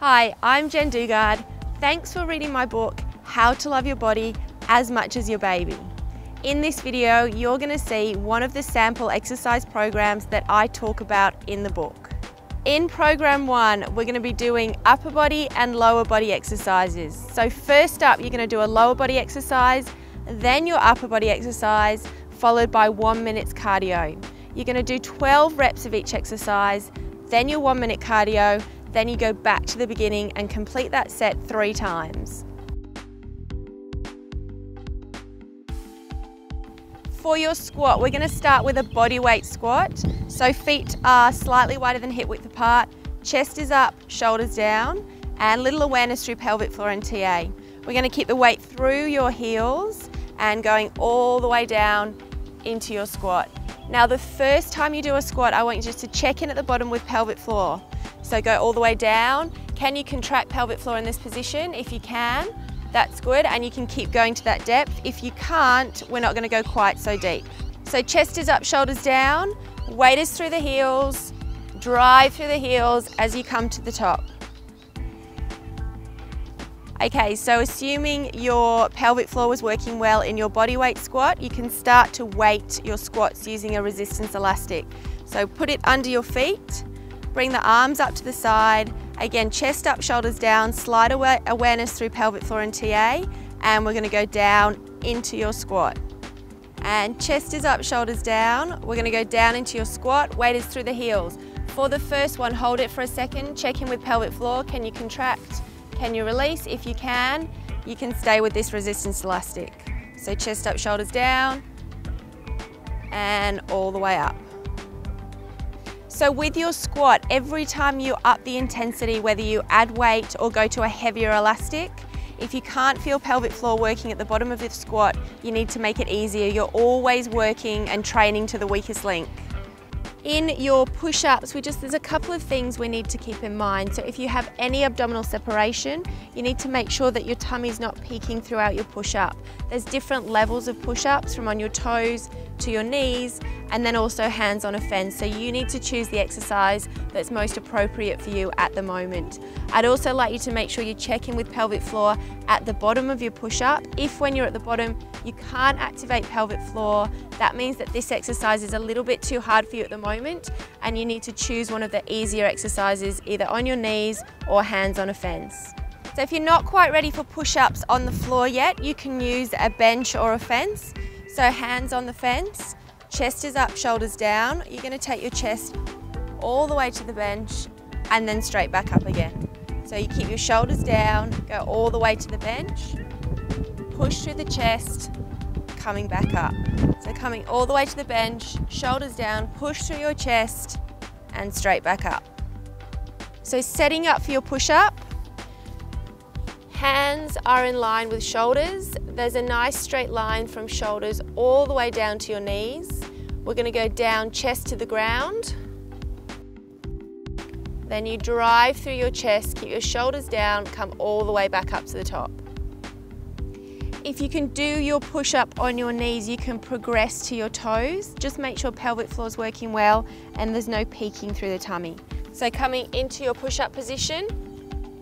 Hi, I'm Jen Dugard. Thanks for reading my book, How To Love Your Body As Much As Your Baby. In this video, you're going to see one of the sample exercise programs that I talk about in the book. In program one, we're going to be doing upper body and lower body exercises. So first up, you're going to do a lower body exercise, then your upper body exercise, followed by 1 minute's cardio. You're going to do 12 reps of each exercise, then your 1 minute cardio, then you go back to the beginning and complete that set 3 times. For your squat, we're going to start with a bodyweight squat. So feet are slightly wider than hip width apart, chest is up, shoulders down, and little awareness through pelvic floor and TA. We're going to keep the weight through your heels and going all the way down into your squat. Now the first time you do a squat, I want you just to check in at the bottom with pelvic floor. So go all the way down. Can you contract pelvic floor in this position? If you can, that's good, and you can keep going to that depth. If you can't, we're not going to go quite so deep. So chest is up, shoulders down, weight is through the heels, drive through the heels as you come to the top. Okay, so assuming your pelvic floor was working well in your bodyweight squat, you can start to weight your squats using a resistance elastic. So put it under your feet, bring the arms up to the side, again chest up, shoulders down, slide awareness through pelvic floor and TA, and we're going to go down into your squat. And chest is up, shoulders down, we're going to go down into your squat, weight is through the heels. For the first one, hold it for a second, check in with pelvic floor, can you contract, can you release? If you can stay with this resistance elastic. So chest up, shoulders down, and all the way up. So with your squat, every time you up the intensity, whether you add weight or go to a heavier elastic, if you can't feel pelvic floor working at the bottom of the squat, you need to make it easier. You're always working and training to the weakest link. In your push-ups, there's a couple of things we need to keep in mind. So if you have any abdominal separation, you need to make sure that your tummy's not peeking throughout your push-up. There's different levels of push-ups, from on your toes to your knees, and then also hands on a fence. So you need to choose the exercise that's most appropriate for you at the moment. I'd also like you to make sure you check in with pelvic floor at the bottom of your push-up. If when you're at the bottom, you can't activate pelvic floor, that means that this exercise is a little bit too hard for you at the moment, and you need to choose one of the easier exercises, either on your knees or hands on a fence. So if you're not quite ready for push-ups on the floor yet, you can use a bench or a fence. So hands on the fence, chest is up, shoulders down. You're going to take your chest all the way to the bench and then straight back up again. So you keep your shoulders down, go all the way to the bench, push through the chest, coming back up. So coming all the way to the bench, shoulders down, push through your chest and straight back up. So setting up for your push-up, hands are in line with shoulders. There's a nice straight line from shoulders all the way down to your knees. We're going to go down chest to the ground. Then you drive through your chest, keep your shoulders down, come all the way back up to the top. If you can do your push-up on your knees, you can progress to your toes. Just make sure pelvic floor is working well and there's no peeking through the tummy. So coming into your push-up position,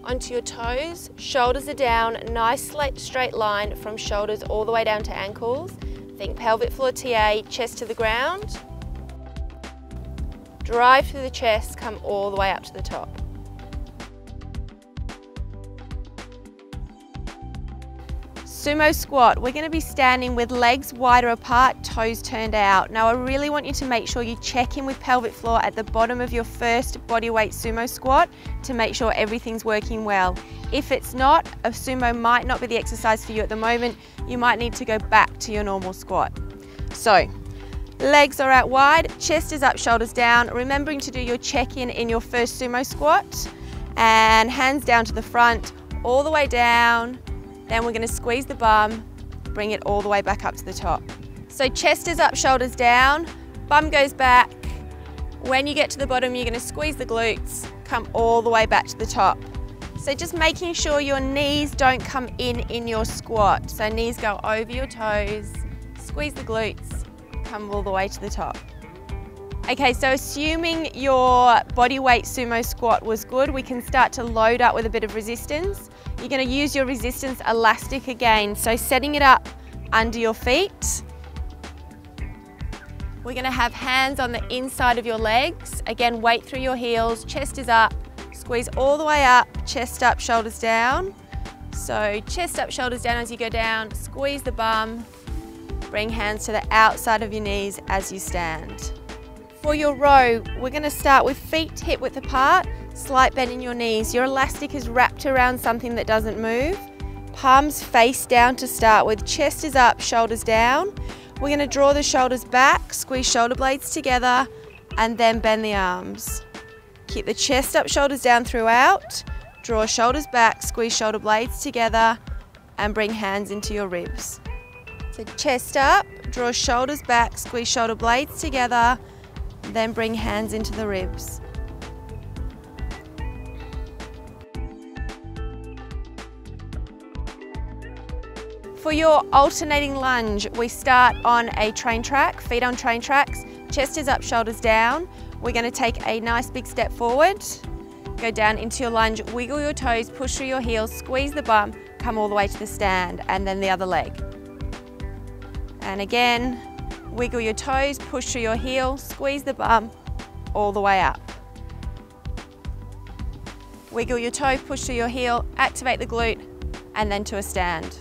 onto your toes, shoulders are down, nice straight line from shoulders all the way down to ankles. Think pelvic floor TA, chest to the ground. Drive through the chest, come all the way up to the top. Sumo squat, we're going to be standing with legs wider apart, toes turned out. Now I really want you to make sure you check in with pelvic floor at the bottom of your first bodyweight sumo squat to make sure everything's working well. If it's not, a sumo might not be the exercise for you at the moment. You might need to go back to your normal squat. So legs are out wide, chest is up, shoulders down, remembering to do your check-in in your first sumo squat, and hands down to the front, all the way down. Then we're going to squeeze the bum, bring it all the way back up to the top. So chest is up, shoulders down, bum goes back. When you get to the bottom, you're going to squeeze the glutes, come all the way back to the top. So just making sure your knees don't come in your squat. So knees go over your toes, squeeze the glutes, come all the way to the top. Okay, so assuming your body weight sumo squat was good, we can start to load up with a bit of resistance. You're going to use your resistance elastic again, so setting it up under your feet. We're going to have hands on the inside of your legs. Again, weight through your heels, chest is up, squeeze all the way up, chest up, shoulders down. So chest up, shoulders down as you go down, squeeze the bum, bring hands to the outside of your knees as you stand. For your row, we're going to start with feet hip width apart, slight bend in your knees. Your elastic is wrapped around something that doesn't move. Palms face down to start with, chest is up, shoulders down. We're going to draw the shoulders back, squeeze shoulder blades together, and then bend the arms. Keep the chest up, shoulders down throughout. Draw shoulders back, squeeze shoulder blades together, and bring hands into your ribs. So chest up, draw shoulders back, squeeze shoulder blades together, then bring hands into the ribs. For your alternating lunge, we start on a train track, feet on train tracks, chest is up, shoulders down. We're going to take a nice big step forward, go down into your lunge, wiggle your toes, push through your heels, squeeze the bum, come all the way to the stand, and then the other leg. And again, wiggle your toes, push through your heel, squeeze the bum, all the way up. Wiggle your toe, push through your heel, activate the glute, and then to a stand.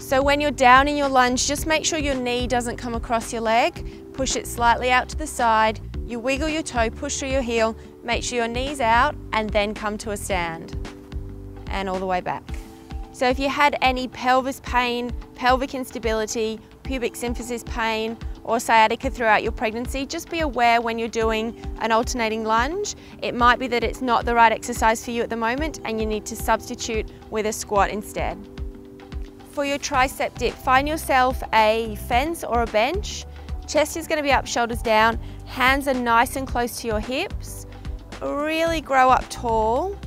So when you're down in your lunge, just make sure your knee doesn't come across your leg. Push it slightly out to the side. You wiggle your toe, push through your heel, make sure your knee's out, and then come to a stand. And all the way back. So if you had any pelvis pain, pelvic instability, pubic symphysis pain, or sciatica throughout your pregnancy, just be aware when you're doing an alternating lunge. It might be that it's not the right exercise for you at the moment, and you need to substitute with a squat instead. For your tricep dip, find yourself a fence or a bench. Chest is going to be up, shoulders down. Hands are nice and close to your hips. Really grow up tall.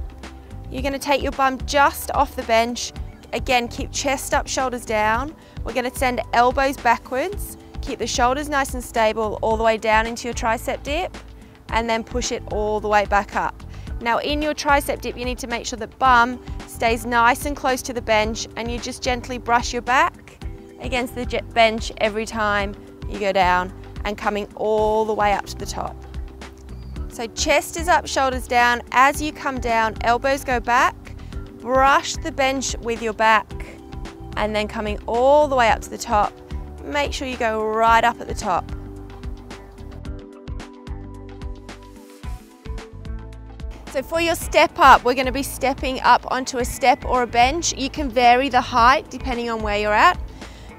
You're going to take your bum just off the bench. Again, keep chest up, shoulders down. We're going to send elbows backwards. Keep the shoulders nice and stable all the way down into your tricep dip, and then push it all the way back up. Now in your tricep dip, you need to make sure the bum stays nice and close to the bench, and you just gently brush your back against the bench every time you go down, and coming all the way up to the top. So chest is up, shoulders down. As you come down, elbows go back, brush the bench with your back, and then coming all the way up to the top. Make sure you go right up at the top. So for your step up, we're going to be stepping up onto a step or a bench. You can vary the height depending on where you're at.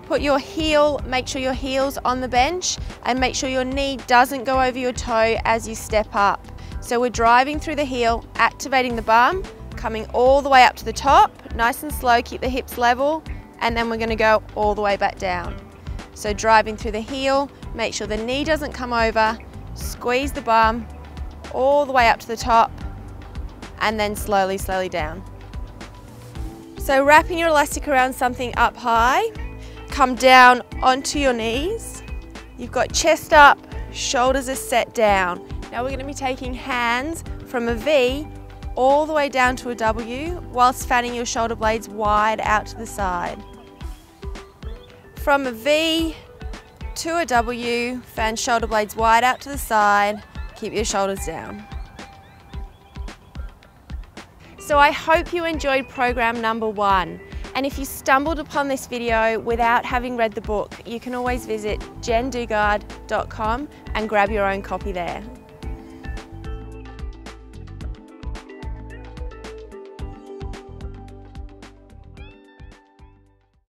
Put your heel, make sure your heel's on the bench, and make sure your knee doesn't go over your toe as you step up. So we're driving through the heel, activating the bum, coming all the way up to the top, nice and slow, keep the hips level, and then we're going to go all the way back down. So driving through the heel, make sure the knee doesn't come over, squeeze the bum all the way up to the top, and then slowly, slowly down. So wrapping your elastic around something up high, come down onto your knees. You've got chest up, shoulders are set down. Now we're going to be taking hands from a V all the way down to a W, whilst fanning your shoulder blades wide out to the side. From a V to a W, fan shoulder blades wide out to the side, keep your shoulders down. So I hope you enjoyed program number 1, and if you stumbled upon this video without having read the book, you can always visit jendugard.com and grab your own copy there.